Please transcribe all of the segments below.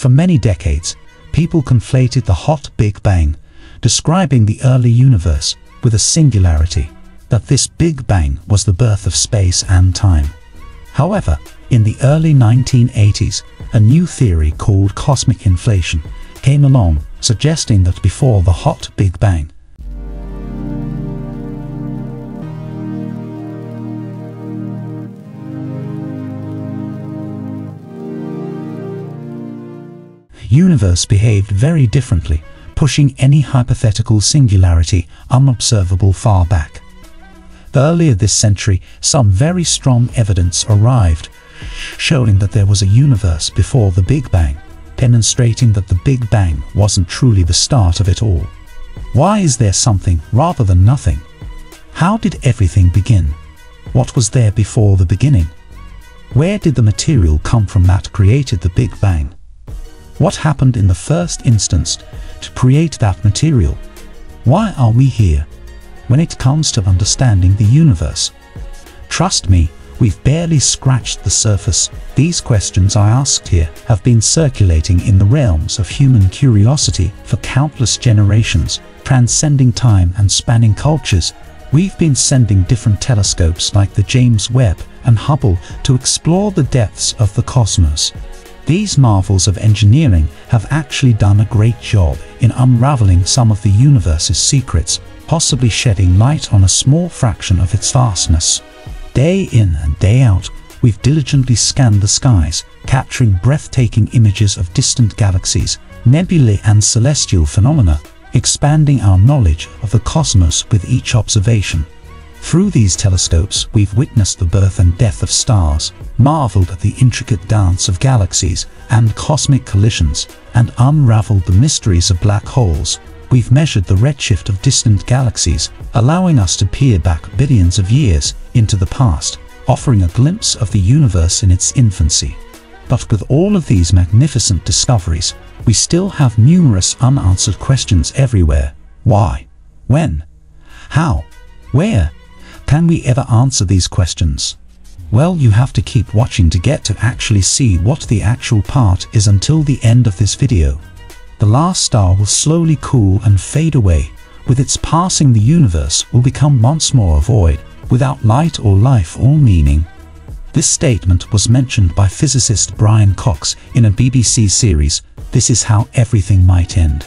For many decades, people conflated the hot Big Bang, describing the early universe, with a singularity, that this Big Bang was the birth of space and time. However, in the early 1980s, a new theory called cosmic inflation came along, suggesting that before the hot Big Bang, the universe behaved very differently, pushing any hypothetical singularity unobservable far back. Earlier this century, some very strong evidence arrived, showing that there was a universe before the Big Bang, demonstrating that the Big Bang wasn't truly the start of it all. Why is there something rather than nothing? How did everything begin? What was there before the beginning? Where did the material come from that created the Big Bang? What happened in the first instance to create that material? Why are we here? When it comes to understanding the universe, trust me, we've barely scratched the surface. These questions I asked here have been circulating in the realms of human curiosity for countless generations, transcending time and spanning cultures. We've been sending different telescopes like the James Webb and Hubble to explore the depths of the cosmos. These marvels of engineering have actually done a great job in unraveling some of the universe's secrets, possibly shedding light on a small fraction of its vastness. Day in and day out, we've diligently scanned the skies, capturing breathtaking images of distant galaxies, nebulae and celestial phenomena, expanding our knowledge of the cosmos with each observation. Through these telescopes, we've witnessed the birth and death of stars, marveled at the intricate dance of galaxies and cosmic collisions, and unraveled the mysteries of black holes. We've measured the redshift of distant galaxies, allowing us to peer back billions of years into the past, offering a glimpse of the universe in its infancy. But with all of these magnificent discoveries, we still have numerous unanswered questions everywhere. Why? When? How? Where? Can we ever answer these questions? Well, you have to keep watching to get to actually see what the actual part is until the end of this video. The last star will slowly cool and fade away. With its passing, the universe will become once more a void, without light or life or meaning. This statement was mentioned by physicist Brian Cox in a BBC series, This Is How Everything Might End.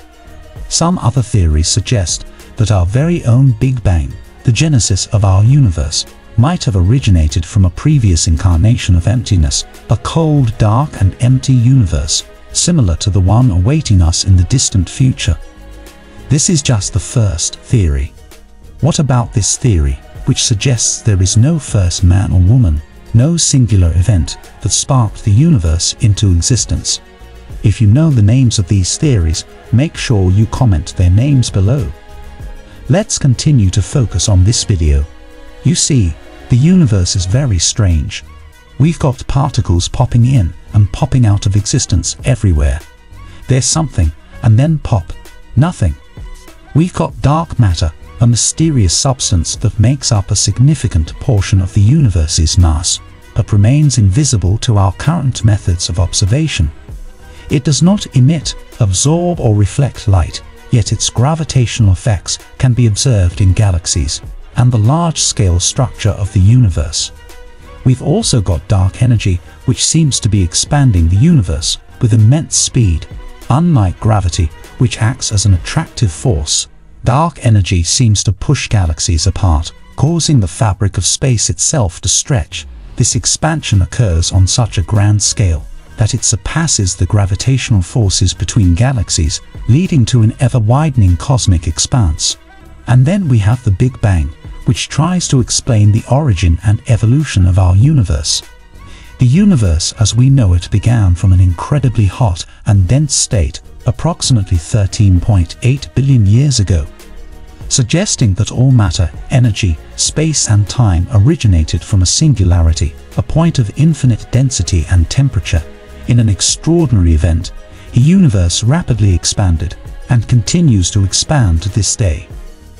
Some other theories suggest that our very own Big Bang, the genesis of our universe, might have originated from a previous incarnation of emptiness, a cold, dark and empty universe, similar to the one awaiting us in the distant future. This is just the first theory. What about this theory, which suggests there is no first man or woman, no singular event that sparked the universe into existence? If you know the names of these theories, make sure you comment their names below. Let's continue to focus on this video. You see, the universe is very strange. We've got particles popping in and popping out of existence everywhere. There's something, and then pop, nothing. We've got dark matter, a mysterious substance that makes up a significant portion of the universe's mass, but remains invisible to our current methods of observation. It does not emit, absorb or reflect light, yet its gravitational effects can be observed in galaxies and the large-scale structure of the universe. We've also got dark energy, which seems to be expanding the universe with immense speed. Unlike gravity, which acts as an attractive force, dark energy seems to push galaxies apart, causing the fabric of space itself to stretch. This expansion occurs on such a grand scale that it surpasses the gravitational forces between galaxies, leading to an ever-widening cosmic expanse. And then we have the Big Bang, which tries to explain the origin and evolution of our universe. The universe as we know it began from an incredibly hot and dense state approximately 13.8 billion years ago, suggesting that all matter, energy, space and time originated from a singularity, a point of infinite density and temperature. In an extraordinary event, the universe rapidly expanded and continues to expand to this day.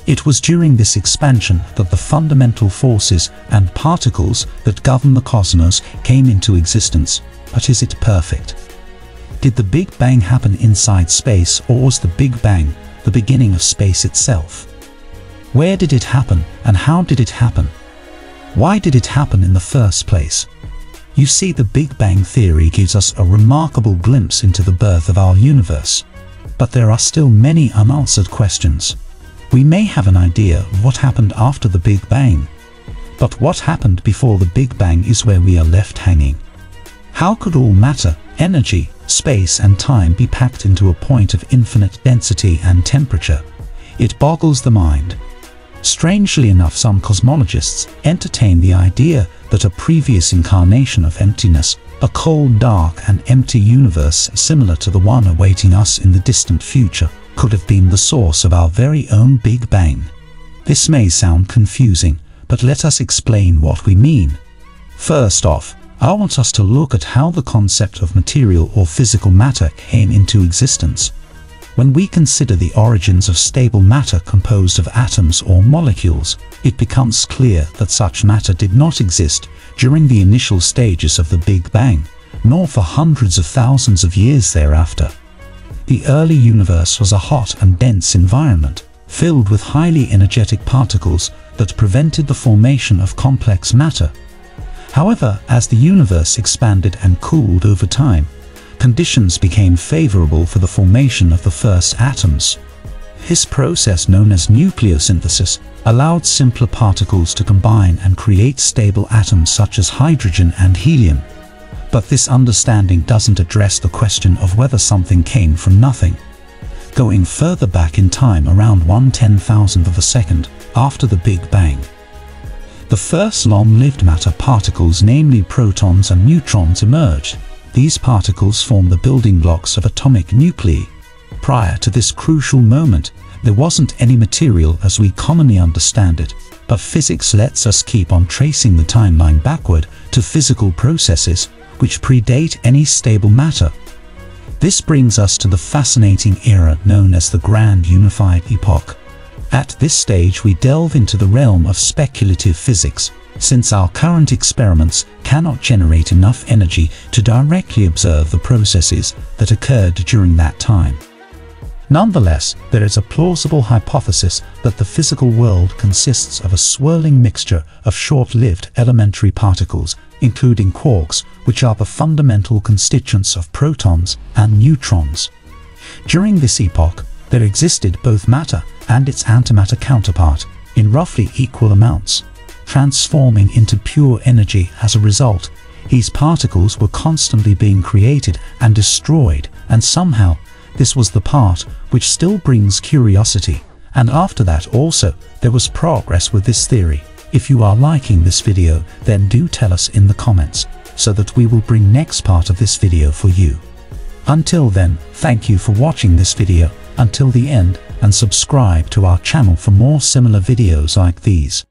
It was during this expansion that the fundamental forces and particles that govern the cosmos came into existence. But is it perfect? Did the Big Bang happen inside space, or was the Big Bang the beginning of space itself? Where did it happen, and how did it happen? Why did it happen in the first place? You see, the Big Bang theory gives us a remarkable glimpse into the birth of our universe. But there are still many unanswered questions. We may have an idea of what happened after the Big Bang, but what happened before the Big Bang is where we are left hanging. How could all matter, energy, space and time be packed into a point of infinite density and temperature? It boggles the mind. Strangely enough, some cosmologists entertain the idea that a previous incarnation of emptiness, a cold, dark and empty universe similar to the one awaiting us in the distant future, could have been the source of our very own Big Bang. This may sound confusing, but let us explain what we mean. First off, I want us to look at how the concept of material or physical matter came into existence. When we consider the origins of stable matter composed of atoms or molecules, it becomes clear that such matter did not exist during the initial stages of the Big Bang, nor for hundreds of thousands of years thereafter. The early universe was a hot and dense environment, filled with highly energetic particles that prevented the formation of complex matter. However, as the universe expanded and cooled over time, conditions became favorable for the formation of the first atoms. This process, known as nucleosynthesis, allowed simpler particles to combine and create stable atoms such as hydrogen and helium. But this understanding doesn't address the question of whether something came from nothing. Going further back in time, around 1/10,000th of a second after the Big Bang, the first long-lived matter particles, namely protons and neutrons, emerged. These particles form the building blocks of atomic nuclei. Prior to this crucial moment, there wasn't any material as we commonly understand it, but physics lets us keep on tracing the timeline backward to physical processes which predate any stable matter. This brings us to the fascinating era known as the Grand Unified Epoch. At this stage, we delve into the realm of speculative physics, since our current experiments cannot generate enough energy to directly observe the processes that occurred during that time. Nonetheless, there is a plausible hypothesis that the physical world consists of a swirling mixture of short-lived elementary particles, including quarks, which are the fundamental constituents of protons and neutrons. During this epoch, there existed both matter and its antimatter counterpart in roughly equal amounts, transforming into pure energy. As a result, these particles were constantly being created and destroyed, and somehow this was the part which still brings curiosity. And after that also, there was progress with this theory. If you are liking this video, then do tell us in the comments so that we will bring next part of this video for you. Until then, thank you for watching this video until the end, and subscribe to our channel for more similar videos like these.